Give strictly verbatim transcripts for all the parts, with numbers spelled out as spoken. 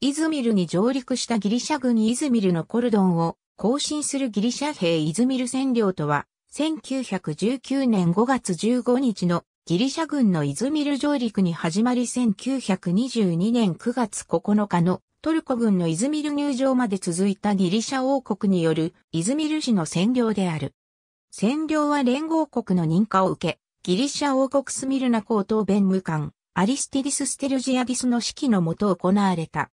イズミルに上陸したギリシャ軍イズミルのコルドンを行進するギリシャ兵イズミル占領とは、せんきゅうひゃくじゅうきゅうねんごがつじゅうごにちのギリシャ軍のイズミル上陸に始まりせんきゅうひゃくにじゅうにねんくがつここのかのトルコ軍のイズミル入場まで続いたギリシャ王国によるイズミル市の占領である。占領は連合国の認可を受け、ギリシャ王国スミルナ高等弁務官、アリスティディス・ステルジアディスの指揮のもと行われた。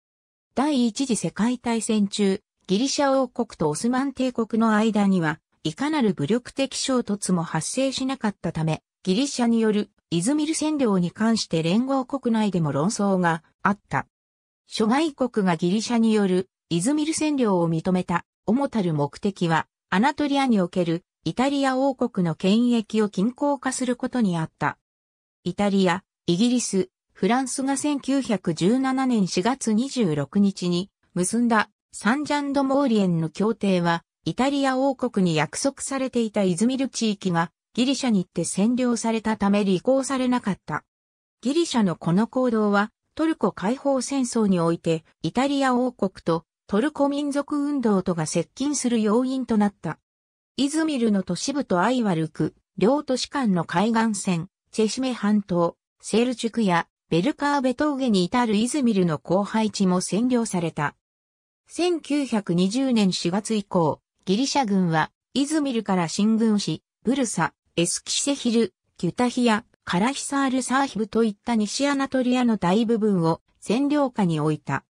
第一次世界大戦中、ギリシャ王国とオスマン帝国の間には、いかなる武力的衝突も発生しなかったため、ギリシャによるイズミル占領に関して連合国内でも論争があった。諸外国がギリシャによるイズミル占領を認めた主たる目的は、アナトリアにおけるイタリア王国の権益を均衡化することにあった。イタリア、イギリス、フランスがせんきゅうひゃくじゅうななねんしがつにじゅうろくにちに結んだサンジャンド・モーリエンの協定は、イタリア王国に約束されていたイズミル地域がギリシャに行って占領されたため履行されなかった。ギリシャのこの行動は、トルコ解放戦争においてイタリア王国とトルコ民族運動とが接近する要因となった。イズミルの都市部とアイワルク、両都市間の海岸線、チェシメ半島、セルチュクやベルカーベ峠に至るイズミルの荒廃地も占領された。せんきゅうひゃくにじゅうねんしがつ以降、ギリシャ軍はイズミルから進軍し、ブルサ、エスキセヒル、キュタヒア、カラヒサールサーヒブといった西アナトリアの大部分を占領下に置いた。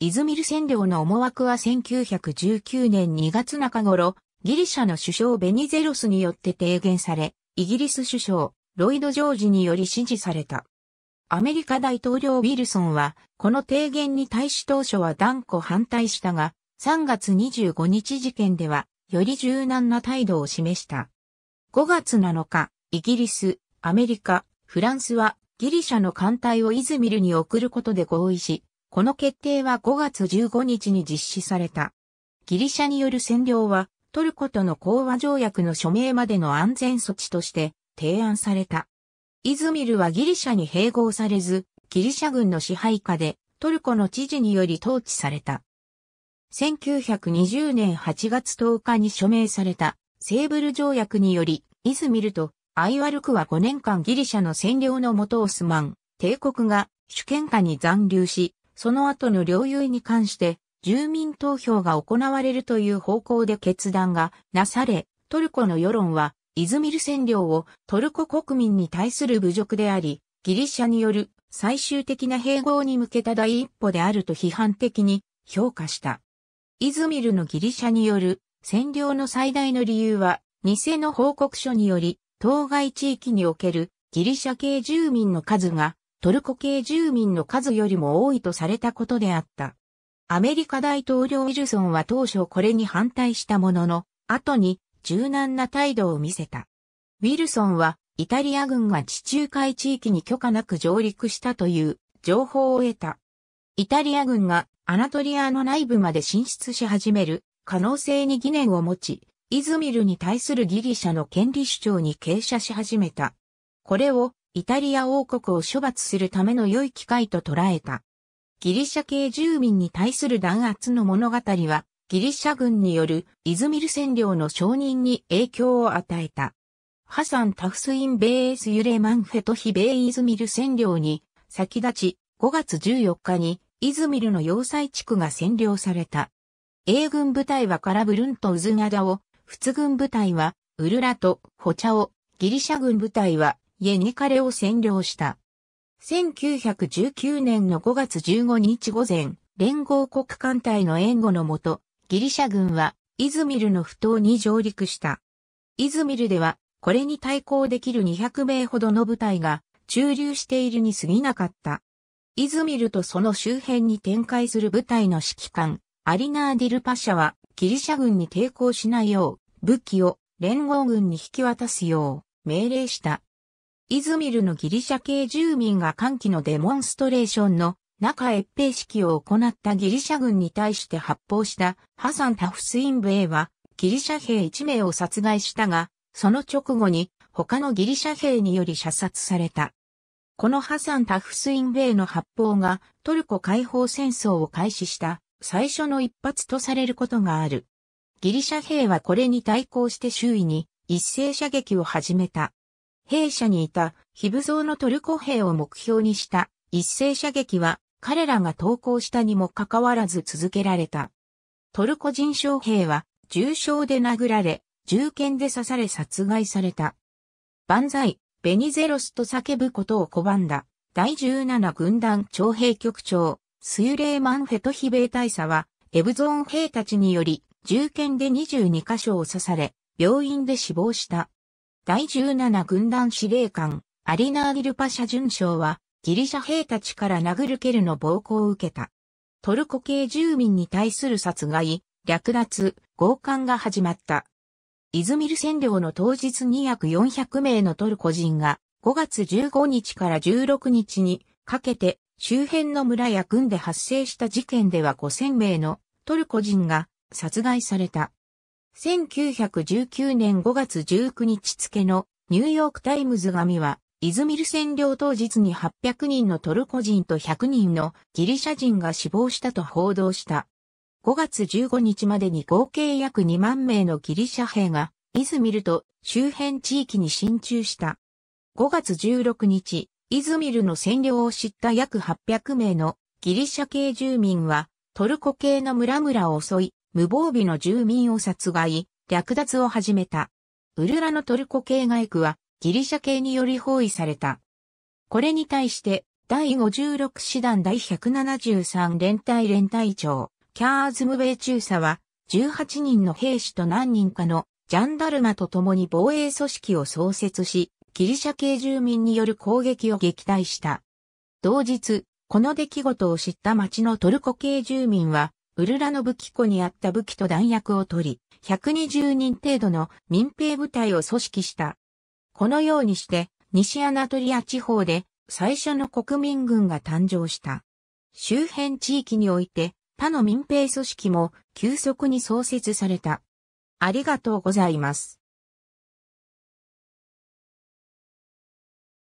イズミル占領の思惑はせんきゅうひゃくじゅうきゅうねんにがつなかごろ、ギリシャの首相ベニゼロスによって提言され、イギリス首相ロイド・ジョージにより支持された。アメリカ大統領ウィルソンは、この提言に対し当初は断固反対したが、さんがつにじゅうごにち事件では、より柔軟な態度を示した。ごがつなのか、イギリス、アメリカ、フランスはギリシャの艦隊をイズミルに送ることで合意し、この決定はごがつじゅうごにちに実施された。ギリシャによる占領はトルコとの講和条約の署名までの安全措置として提案された。イズミルはギリシャに併合されず、ギリシャ軍の支配下でトルコの知事により統治された。せんきゅうひゃくにじゅうねんはちがつとおかに署名されたセーブル条約により、イズミルとアイワルクはごねんかんギリシャの占領の下オスマン帝国が主権下に残留し、その後の領有に関して住民投票が行われるという方向で決断がなされ、トルコの世論はイズミル占領をトルコ国民に対する侮辱であり、ギリシャによる最終的な併合に向けた第一歩であると批判的に評価した。イズミルのギリシャによる占領の最大の理由は、偽の報告書により、当該地域におけるギリシャ系住民の数がトルコ系住民の数よりも多いとされたことであった。アメリカ大統領ウィルソンは当初これに反対したものの、後に柔軟な態度を見せた。ウィルソンはイタリア軍が地中海地域に許可なく上陸したという情報を得た。イタリア軍がアナトリアの内部まで進出し始める可能性に疑念を持ち、イズミルに対するギリシャの権利主張に傾斜し始めた。これをイタリア王国を処罰するための良い機会と捉えた。ギリシャ系住民に対する弾圧の物語はギリシャ軍によるイズミル占領の承認に影響を与えた。ハサン・タフスイン・ベース・ユレマン・フェトヒ・ベイ・イズミル占領に先立ちごがつじゅうよっかにイズミルの要塞地区が占領された。英軍部隊はカラブルンとウズナダを、仏軍部隊はウルラとホチャを、ギリシャ軍部隊はイェニカレを占領した。せんきゅうひゃくじゅうきゅうねんのごがつじゅうごにち午前、連合国艦隊の援護のもと、ギリシャ軍はイズミルのふ頭に上陸した。イズミルではこれに対抗できるにひゃくめいほどの部隊が駐留しているに過ぎなかった。イズミルとその周辺に展開する部隊の指揮官、アリナーディルパシャは、ギリシャ軍に抵抗しないよう、武器を連合軍に引き渡すよう命令した。イズミルのギリシャ系住民が歓喜のデモンストレーションの中閲兵式を行ったギリシャ軍に対して発砲したハサン・タフスイン・ベイはギリシャ兵いちめいを殺害したが、その直後に他のギリシャ兵により射殺された。このハサン・タフスインベイの発砲がトルコ解放戦争を開始した最初の一発とされることがある。ギリシャ兵はこれに対抗して周囲に一斉射撃を始めた。兵舎にいた非武装のトルコ兵を目標にした一斉射撃は彼らが投降したにもかかわらず続けられた。トルコ人将兵は重傷で殴られ、銃剣で刺され殺害された。万歳、ベニゼロスと叫ぶことを拒んだ。だいじゅうなな軍団徴兵局長、スユレーマン・フェトヒ兵大佐は、エブゾーン兵たちにより、銃剣でにじゅうに箇所を刺され、病院で死亡した。だいじゅうなな軍団司令官、アリ・ナーギル・パシャ准将は、ギリシャ兵たちから殴る蹴るの暴行を受けた。トルコ系住民に対する殺害、略奪、強姦が始まった。イズミル占領の当日に約よんひゃく名のトルコ人がごがつじゅうごにちからじゅうろくにちにかけて周辺の村や郡で発生した事件ではごせん名のトルコ人が殺害された。せんきゅうひゃくじゅうきゅうねんごがつじゅうくにち付のニューヨークタイムズ紙はイズミル占領当日にはっぴゃくにんのトルコ人とひゃくにんのギリシャ人が死亡したと報道した。ごがつじゅうごにちまでに合計約にまん名のギリシャ兵がイズミルと周辺地域に進駐した。ごがつじゅうろくにち、イズミルの占領を知った約はっぴゃく名のギリシャ系住民はトルコ系の村々を襲い、無防備の住民を殺害、略奪を始めた。ウルラのトルコ系街区はギリシャ系により包囲された。これに対して、だいごじゅうろくしだんだいひゃくななじゅうさん連隊連隊長、キャーズムベイ中佐は、じゅうはちにんの兵士と何人かのジャンダルマと共に防衛組織を創設し、ギリシャ系住民による攻撃を撃退した。同日、この出来事を知った町のトルコ系住民は、ウルラの武器庫にあった武器と弾薬を取り、ひゃくにじゅうにん程度の民兵部隊を組織した。このようにして、西アナトリア地方で最初の国民軍が誕生した。周辺地域において他の民兵組織も急速に創設された。ありがとうございます。